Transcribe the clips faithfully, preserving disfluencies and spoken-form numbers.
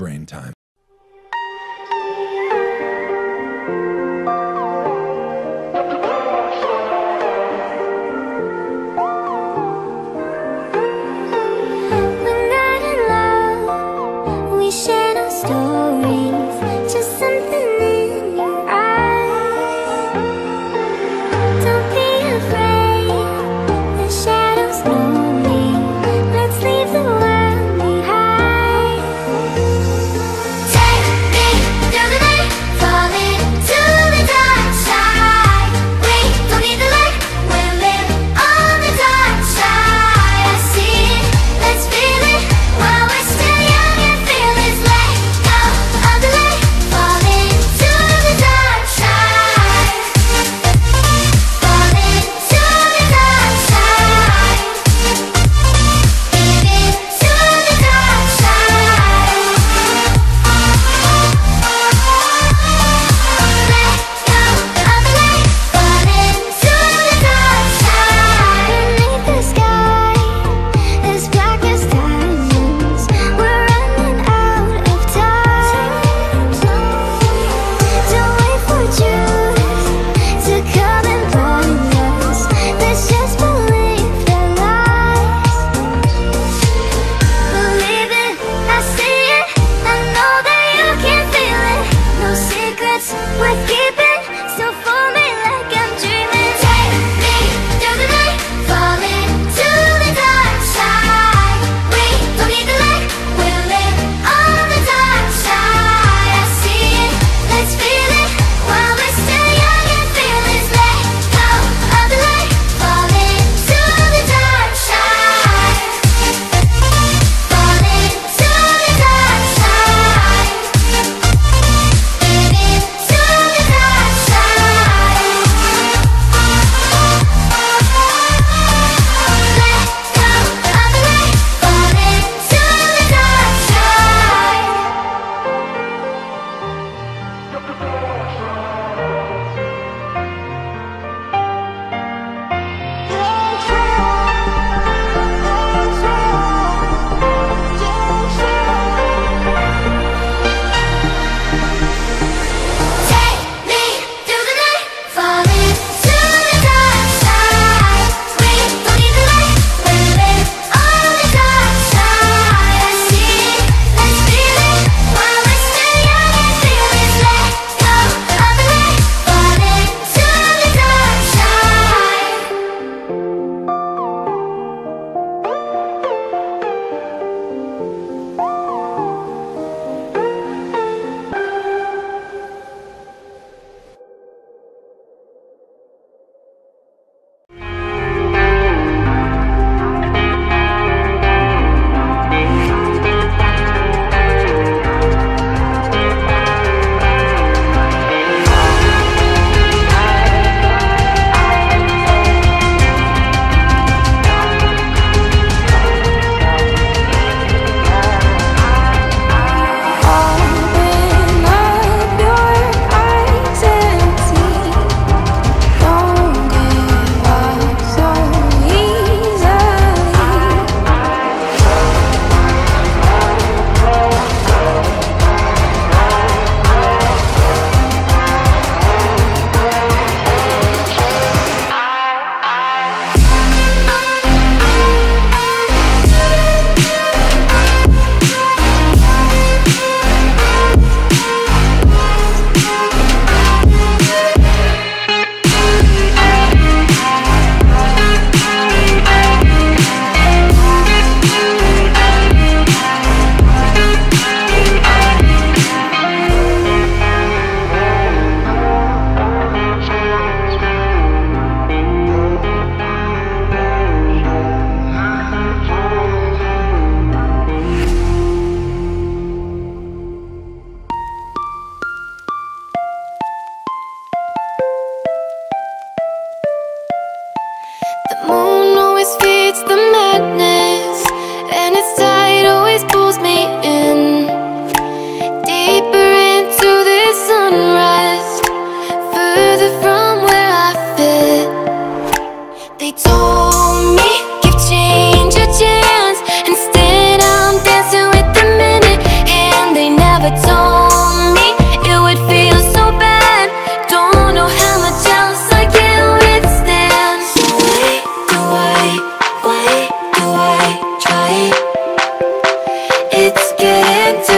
brain time.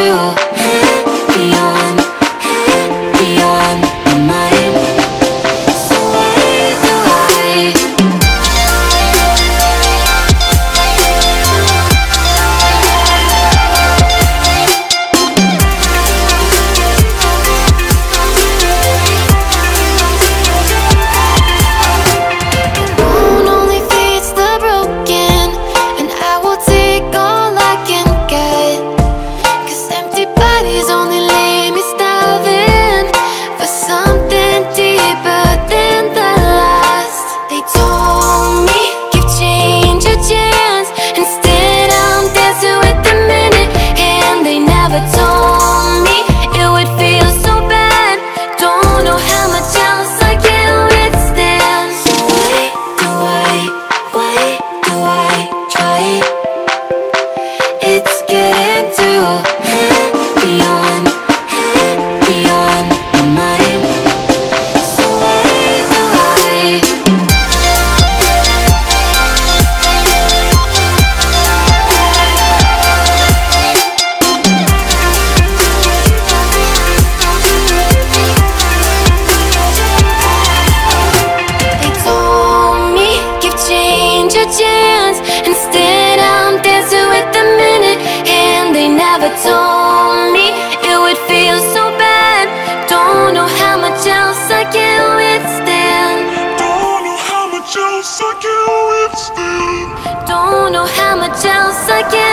Don't know how much else I can.